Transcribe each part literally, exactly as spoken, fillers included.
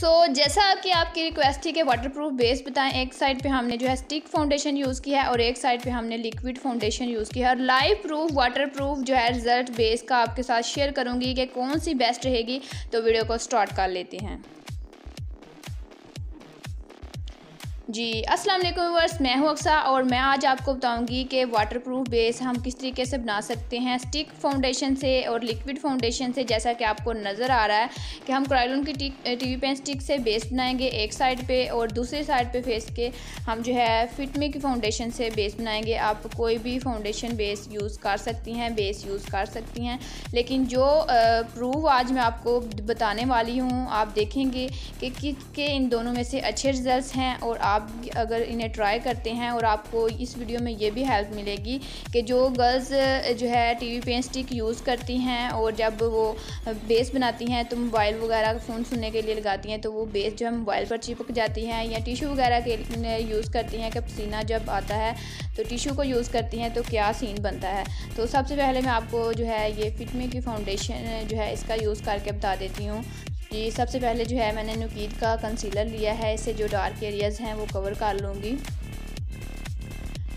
सो so, जैसा आपकी आपकी रिक्वेस्ट थी कि वाटरप्रूफ बेस बताएं, एक साइड पे हमने जो है स्टिक फाउंडेशन यूज़ किया है और एक साइड पे हमने लिक्विड फाउंडेशन यूज़ किया है। और लाइव प्रूफ वाटरप्रूफ जो है रिजल्ट बेस का आपके साथ शेयर करूंगी कि कौन सी बेस्ट रहेगी, तो वीडियो को स्टार्ट कर लेते हैं। जी अस्सलाम वालेकुम व्यूअर्स, मैं हूँ अक्सा और मैं आज आपको बताऊंगी कि वाटरप्रूफ बेस हम किस तरीके से बना सकते हैं स्टिक फाउंडेशन से और लिक्विड फाउंडेशन से। जैसा कि आपको नज़र आ रहा है कि हम क्रायोलन की टीवी पेन स्टिक से बेस बनाएंगे एक साइड पे और दूसरी साइड पे फेस के हम जो है फिट मी की फाउंडेशन से बेस बनाएंगे। आप कोई भी फाउंडेशन बेस यूज़ कर सकती हैं, बेस यूज़ कर सकती हैं, लेकिन जो प्रूफ आज मैं आपको बताने वाली हूँ, आप देखेंगे कि किसके इन दोनों में से अच्छे रिजल्ट हैं। और आप अगर इन्हें ट्राई करते हैं और आपको इस वीडियो में ये भी हेल्प मिलेगी कि जो गर्ल्स जो है टीवी पेन स्टिक यूज़ करती हैं और जब वो बेस बनाती हैं तो मोबाइल वगैरह फ़ोन सुनने के लिए लगाती हैं तो वो बेस जो है मोबाइल पर चिपक जाती हैं, या टिशू वगैरह के यूज़ करती हैं कि पसीना जब आता है तो टिशू को यूज़ करती हैं तो क्या सीन बनता है। तो सबसे पहले मैं आपको जो है ये फिट मी की फाउंडेशन जो है इसका यूज़ करके बता देती हूँ। जी सबसे पहले जो है मैंने नुकीद का कंसीलर लिया है, इससे जो डार्क एरियाज़ हैं वो कवर कर लूँगी।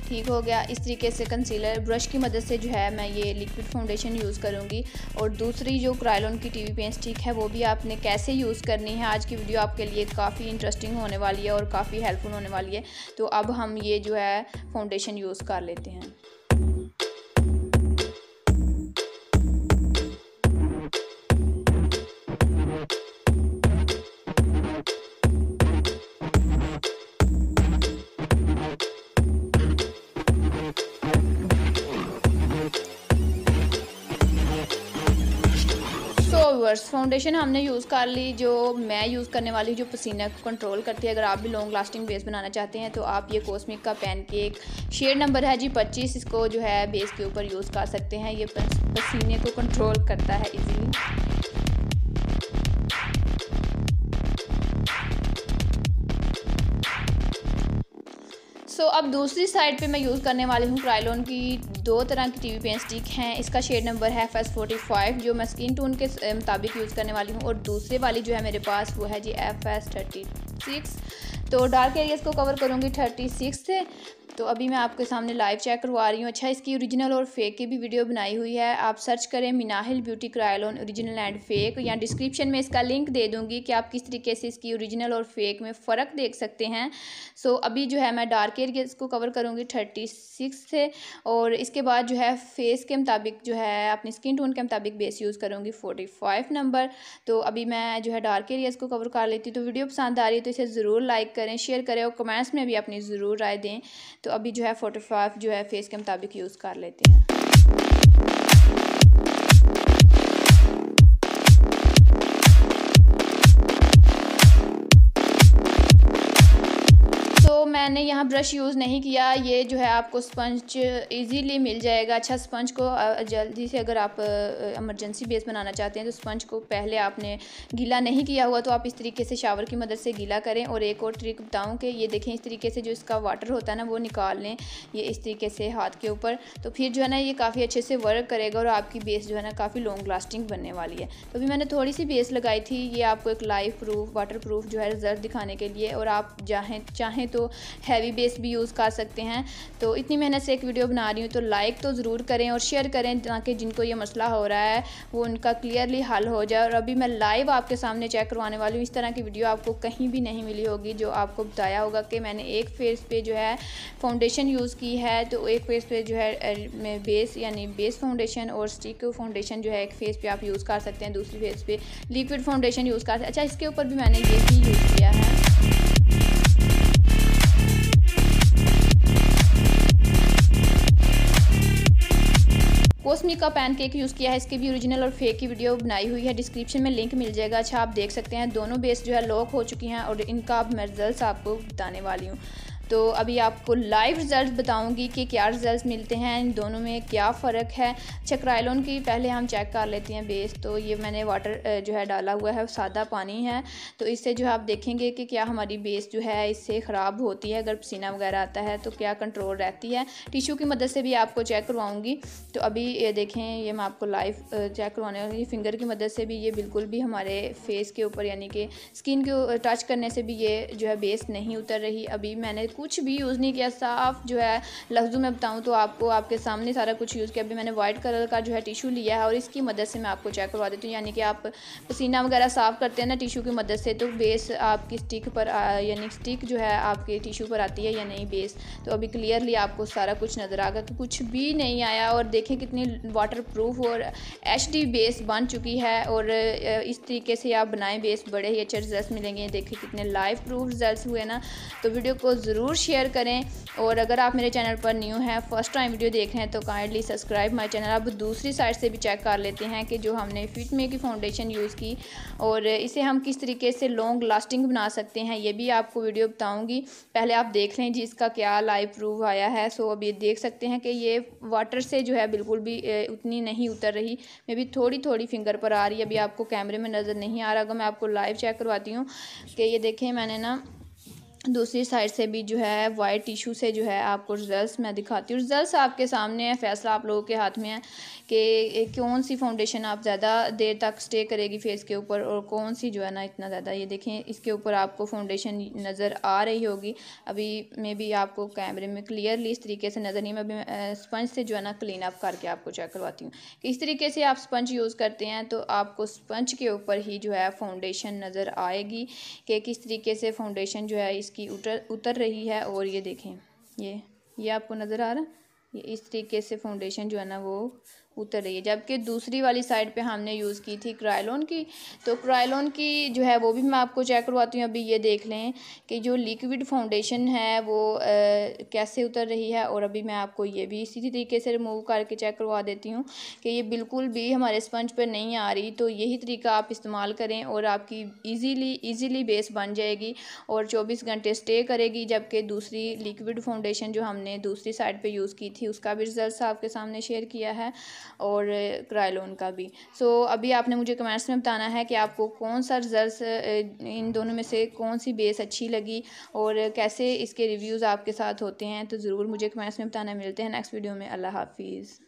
ठीक हो गया। इस तरीके से कंसीलर ब्रश की मदद से जो है मैं ये लिक्विड फाउंडेशन यूज़ करूँगी। और दूसरी जो क्रायोलन की टीवी पेन स्टिक है वो भी आपने कैसे यूज़ करनी है, आज की वीडियो आपके लिए काफ़ी इंटरेस्टिंग होने वाली है और काफ़ी हेल्पफुल होने वाली है। तो अब हम ये जो है फाउंडेशन यूज़ कर लेते हैं। फाउंडेशन हमने यूज़ कर ली, जो मैं यूज़ करने वाली हूँ जो पसीना को कंट्रोल करती है। अगर आप भी लॉन्ग लास्टिंग बेस बनाना चाहते हैं तो आप ये कॉस्मिक का पैनकेक शेड नंबर है जी पच्चीस, इसको जो है बेस के ऊपर यूज़ कर सकते हैं। ये पसीने को कंट्रोल करता है इजीली। सो so, अब दूसरी साइड पे मैं यूज़ करने वाली हूँ क्रायोलन की दो तरह की टीवी पेन स्टिक हैं। इसका शेड नंबर है एफ फोर्टी फाइव जो मैं स्किन टोन के मुताबिक यूज़ करने वाली हूँ, और दूसरे वाली जो है मेरे पास वो है जी एफ एस थर्टी सिक्स। तो डार्क एरियाज़ को कवर करूँगी थर्टी सिक्स से। तो अभी मैं आपके सामने लाइव चेक करवा रही हूँ। अच्छा, इसकी ओरिजिनल और फेक की भी वीडियो बनाई हुई है, आप सर्च करें Minahil beauty Kryolan original and fake, या डिस्क्रिप्शन में इसका लिंक दे दूँगी कि आप किस तरीके से इसकी ओरिजिनल और फेक में फ़र्क देख सकते हैं। सो अभी जो है मैं डार्क एरियाज़ को कवर करूँगी थर्टी सिक्स से, और इसके बाद जो है फेस के मुताबिक जो है अपनी स्किन टोन के मुताबिक बेस यूज़ करूँगी फोर्टी फाइव नंबर। तो अभी मैं जो है डार्क एरियाज़ को कवर कर लेती हूँ। तो वीडियो पसंद आ रही है तो इसे ज़रूर लाइक करें, शेयर करें और कमेंट्स में भी अपनी ज़रूर राय दें। तो अभी जो है फोर्टी फाइव जो है फेस के मुताबिक यूज़ कर लेते हैं। तो मैंने यहाँ ब्रश यूज़ नहीं किया, ये जो है आपको स्पंज इजीली मिल जाएगा। अच्छा, स्पंज को जल्दी से अगर आप इमरजेंसी बेस बनाना चाहते हैं तो स्पंज को पहले आपने गीला नहीं किया हुआ तो आप इस तरीके से शावर की मदद से गीला करें। और एक और ट्रिक बताऊं कि ये देखें, इस तरीके से जो इसका वाटर होता है ना वो निकाल लें, ये इस तरीके से हाथ के ऊपर, तो फिर जो है ना ये काफ़ी अच्छे से वर्क करेगा और आपकी बेस जो है ना काफ़ी लॉन्ग लास्टिंग बनने वाली है। तो अभी मैंने थोड़ी सी बेस लगाई थी, ये आपको एक लाइव प्रूफ वाटर प्रूफ जो है रिजल्ट दिखाने के लिए, और आप चाहें चाहें तो हैवी बेस भी यूज़ कर सकते हैं। तो इतनी मेहनत से एक वीडियो बना रही हूँ तो लाइक तो ज़रूर करें और शेयर करें ताकि जिनको ये मसला हो रहा है वो उनका क्लियरली हल हो जाए। और अभी मैं लाइव आपके सामने चेक करवाने वाली हूँ, इस तरह की वीडियो आपको कहीं भी नहीं मिली होगी। जो आपको बताया होगा कि मैंने एक फेस पे जो है फाउंडेशन यूज़ की है, तो एक फेस पे जो है बेस यानी बेस फाउंडेशन और स्टिक फाउंडेशन जो है एक फेस पे आप यूज़ कर सकते हैं, दूसरी फेस पे लिक्विड फाउंडेशन यूज़ कर सकते हैं। अच्छा, इसके ऊपर भी मैंने ये भी यूज़ किया है। कॉस्मिक का पैनकेक यूज़ किया है, इसकी भी ओरिजिनल और फेक की वीडियो बनाई हुई है, डिस्क्रिप्शन में लिंक मिल जाएगा। अच्छा, आप देख सकते हैं दोनों बेस जो है लॉक हो चुकी हैं और इनका अब मैं रिजल्ट आपको बताने वाली हूँ। तो अभी आपको लाइव रिज़ल्ट बताऊंगी कि क्या रिज़ल्ट मिलते हैं, इन दोनों में क्या फ़र्क है। अच्छा, क्रायोलोन की पहले हम चेक कर लेते हैं बेस। तो ये मैंने वाटर जो है डाला हुआ है, सादा पानी है, तो इससे जो है आप देखेंगे कि क्या हमारी बेस जो है इससे ख़राब होती है, अगर पसीना वगैरह आता है तो क्या कंट्रोल रहती है। टिशू की मदद से भी आपको चेक करवाऊँगी। तो अभी ये देखें, ये मैं आपको लाइव चेक करवाने वाली, फिंगर की मदद से भी ये बिल्कुल भी हमारे फेस के ऊपर यानी कि स्किन को टच करने से भी ये जो है बेस नहीं उतर रही। अभी मैंने कुछ भी यूज़ नहीं किया, साफ़ जो है लफ्ज़ों में बताऊं तो आपको आपके सामने सारा कुछ यूज़ किया। अभी मैंने वाइट कलर का जो है टिशू लिया है और इसकी मदद से मैं आपको चेक करवा देती हूँ, यानी कि आप पसीना वगैरह साफ़ करते हैं ना टिशू की मदद से, तो बेस आपकी स्टिक पर यानी स्टिक जो है आपके टिशू पर आती है या नहीं बेस। तो अभी क्लियरली आपको सारा कुछ नज़र आ गया, तो कुछ भी नहीं आया। और देखें कितनी वाटर प्रूफ और एच डी बेस बन चुकी है, और इस तरीके से आप बनाएं बेस, बड़े ही अच्छे रिजल्ट मिलेंगे। देखिए कितने लाइव प्रूफ रिजल्ट हुए ना। तो वीडियो को ज़रूर शेयर करें, और अगर आप मेरे चैनल पर न्यू हैं, फर्स्ट टाइम वीडियो देख रहे हैं, तो काइंडली सब्सक्राइब माय चैनल। अब दूसरी साइड से भी चेक कर लेते हैं कि जो हमने फिट मी की फाउंडेशन यूज़ की और इसे हम किस तरीके से लॉन्ग लास्टिंग बना सकते हैं, ये भी आपको वीडियो बताऊँगी। पहले आप देख लें जी इसका क्या लाइव प्रूफ आया है। सो अभी देख सकते हैं कि ये वाटर से जो है बिल्कुल भी उतनी नहीं उतर रही, मे भी थोड़ी थोड़ी फिंगर पर आ रही है। अभी आपको कैमरे में नज़र नहीं आ रहा होगा, मैं आपको लाइव चेक करवाती हूँ कि ये देखें। मैंने ना दूसरी साइड से भी जो है वाइट टिशू से जो है आपको रिजल्ट्स मैं दिखाती हूँ। रिजल्ट्स आपके सामने है, फैसला आप लोगों के हाथ में है कि कौन सी फाउंडेशन आप ज़्यादा देर तक स्टे करेगी फेस के ऊपर और कौन सी जो है ना इतना ज़्यादा। ये देखें, इसके ऊपर आपको फाउंडेशन नज़र आ रही होगी। अभी मे भी आपको कैमरे में क्लियरली इस तरीके से नज़र नहीं। मैं अभी स्पंज से जो है ना क्लीन अप करके आपको चेक करवाती हूँ कि इस तरीके से आप स्पंज यूज़ करते हैं तो आपको स्पंज के ऊपर ही जो है फाउंडेशन नज़र आएगी कि किस तरीके से फाउंडेशन जो है की उतर उतर रही है। और ये देखें, ये ये आपको नज़र आ रहा है, ये इस तरीके से फाउंडेशन जो है ना वो उतर रही है। जबकि दूसरी वाली साइड पे हमने यूज़ की थी क्रायोलोन की, तो क्रायोलोन की जो है वो भी मैं आपको चेक करवाती हूँ। अभी ये देख लें कि जो लिक्विड फाउंडेशन है वो आ, कैसे उतर रही है। और अभी मैं आपको ये भी इसी तरीके से रिमूव करके चेक करवा देती हूँ कि ये बिल्कुल भी हमारे स्पंज पर नहीं आ रही। तो यही तरीका आप इस्तेमाल करें और आपकी ईज़ीली ईज़िली बेस बन जाएगी और चौबीस घंटे स्टे करेगी। जबकि दूसरी लिक्विड फाउंडेशन जो हमने दूसरी साइड पर यूज़ की थी उसका भी रिज़ल्ट आपके सामने शेयर किया है और क्रायोलोन का भी। सो so, अभी आपने मुझे कमेंट्स में बताना है कि आपको कौन सा रिजल्ट, इन दोनों में से कौन सी बेस अच्छी लगी और कैसे इसके रिव्यूज़ आपके साथ होते हैं। तो ज़रूर मुझे कमेंट्स में बताना। मिलते हैं नेक्स्ट वीडियो में। अल्लाह हाफिज़।